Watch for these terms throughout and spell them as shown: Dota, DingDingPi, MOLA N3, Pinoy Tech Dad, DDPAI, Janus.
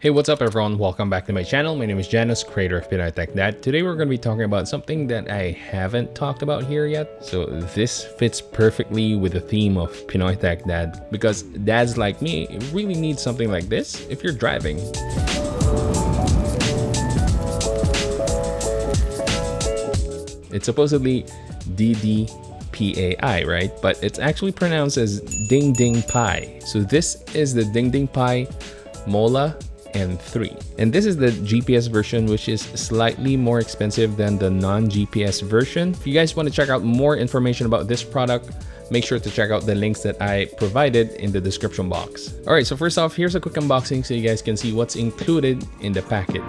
Hey, what's up everyone? Welcome back to my channel. My name is Janus, creator of Pinoy Tech Dad. Today we're going to be talking about something that I haven't talked about here yet. So this fits perfectly with the theme of Pinoy Tech Dad because dads like me really need something like this if you're driving. It's supposedly DDPAI, right? But it's actually pronounced as Ding Ding Pi. So this is the Ding Ding Pi MOLA N3. And this is the GPS version, which is slightly more expensive than the non-GPS version. If you guys want to check out more information about this product, make sure to check out the links that I provided in the description box. All right, so first off, here's a quick unboxing so you guys can see what's included in the package.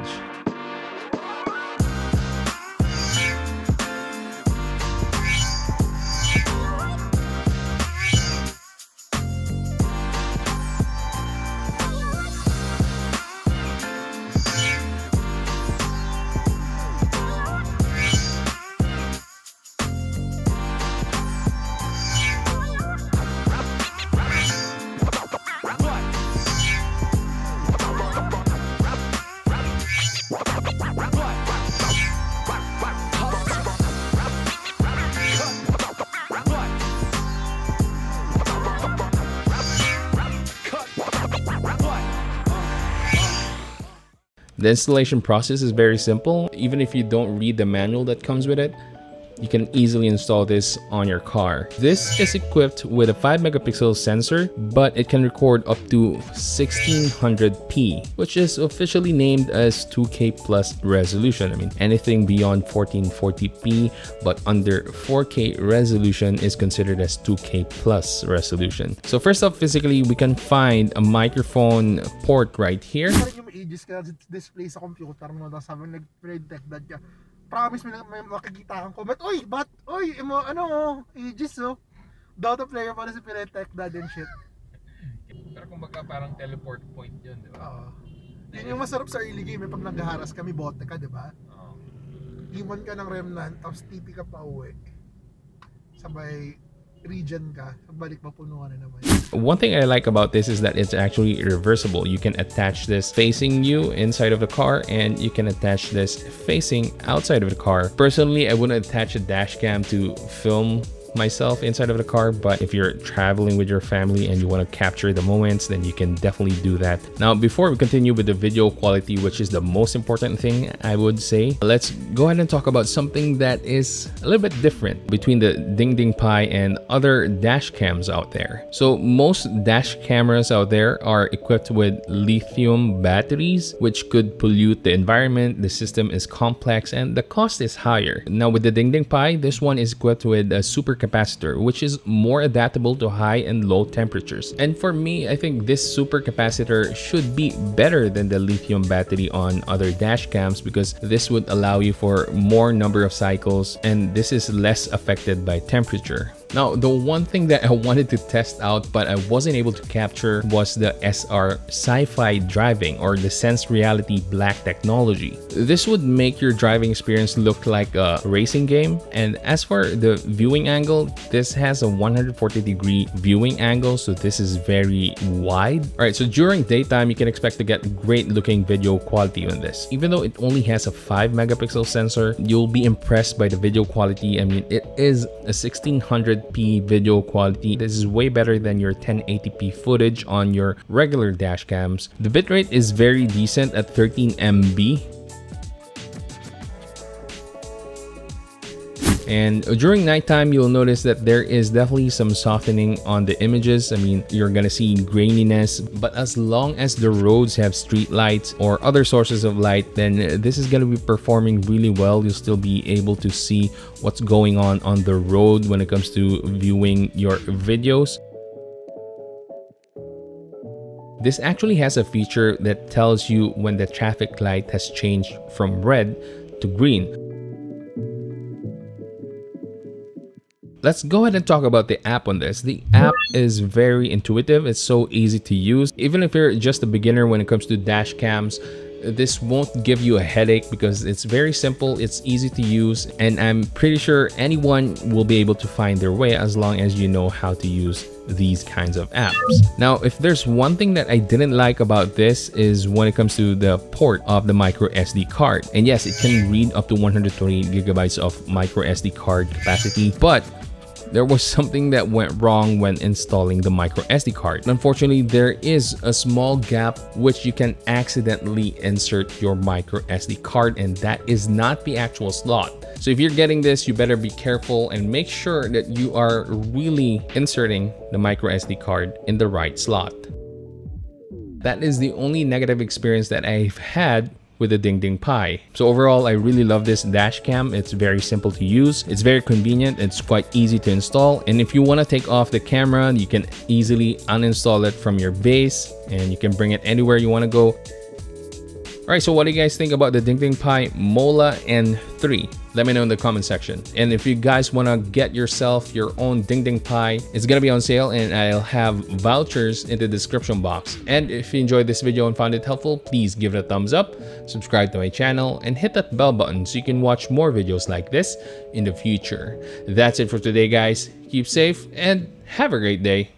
The installation process is very simple. Even if you don't read the manual that comes with it, you can easily install this on your car. This is equipped with a 5-megapixel sensor, but it can record up to 1600p, which is officially named as 2K plus resolution. I mean, anything beyond 1440p, but under 4K resolution is considered as 2K plus resolution. So first off, physically, we can find a microphone port right here. Promise me na may makikitaan ko. But oy, ages oh. Dota player para sa Pinoy Tech Dad and shit. Pero kumbaga parang teleport point 'yun, 'di ba? Oo. Yun yung masarap sa early game, eh, pag naghaharas kami bote ka, 'di ba? Oo. Demon ka ng remnant, tapos TP ka pa uwi. Sabay region ka, balik mapunuan na naman. One thing I like about this is that it's actually reversible. You can attach this facing you inside of the car and you can attach this facing outside of the car. Personally, I wouldn't attach a dash cam to film myself inside of the car, but if you're traveling with your family and you want to capture the moments, then you can definitely do that. Now, before we continue with the video quality, which is the most important thing, I would say, let's go ahead and talk about something that is a little bit different between the Ding Ding Pi and other dash cams out there. So most dash cameras out there are equipped with lithium batteries, which could pollute the environment. The system is complex and the cost is higher. Now with the Ding Ding Pi, this one is equipped with a super capacitor, which is more adaptable to high and low temperatures. And for me, I think this supercapacitor should be better than the lithium battery on other dash cams because this would allow you for more number of cycles and this is less affected by temperature. Now, the one thing that I wanted to test out but I wasn't able to capture was the SR sci-fi driving or the Sense Reality Black technology. This would make your driving experience look like a racing game. And as for the viewing angle, this has a 140-degree viewing angle, so this is very wide. All right, so during daytime, you can expect to get great looking video quality on this. Even though it only has a 5-megapixel sensor, you'll be impressed by the video quality. I mean, it is a 1600p video quality. This is way better than your 1080p footage on your regular dash cams. The bitrate is very decent at 13 MB. And during nighttime, you'll notice that there is definitely some softening on the images. I mean, you're gonna see graininess, but as long as the roads have street lights or other sources of light, then this is gonna be performing really well. You'll still be able to see what's going on the road when it comes to viewing your videos. This actually has a feature that tells you when the traffic light has changed from red to green. Let's go ahead and talk about the app on this. The app is very intuitive. It's so easy to use. Even if you're just a beginner when it comes to dash cams, This won't give you a headache because it's very simple, it's easy to use, and I'm pretty sure anyone will be able to find their way as long as you know how to use these kinds of apps. Now, if there's one thing that I didn't like about this is when it comes to the port of the micro SD card. And yes, it can read up to 120 gigabytes of micro SD card capacity, but there was something that went wrong when installing the micro SD card. Unfortunately, there is a small gap which you can accidentally insert your micro SD card, and that is not the actual slot. So if you're getting this, you better be careful and make sure that you are really inserting the micro SD card in the right slot. That is the only negative experience that I've had with the DingDingPi. So overall, I really love this dash cam. It's very simple to use. It's very convenient. It's quite easy to install. And if you want to take off the camera, you can easily uninstall it from your base and you can bring it anywhere you want to go. All right, so what do you guys think about the DingDingPi MOLA N3? Let me know in the comment section. And if you guys want to get yourself your own DingDingPi, it's going to be on sale and I'll have vouchers in the description box. And if you enjoyed this video and found it helpful, please give it a thumbs up, subscribe to my channel, and hit that bell button so you can watch more videos like this in the future. That's it for today, guys. Keep safe and have a great day.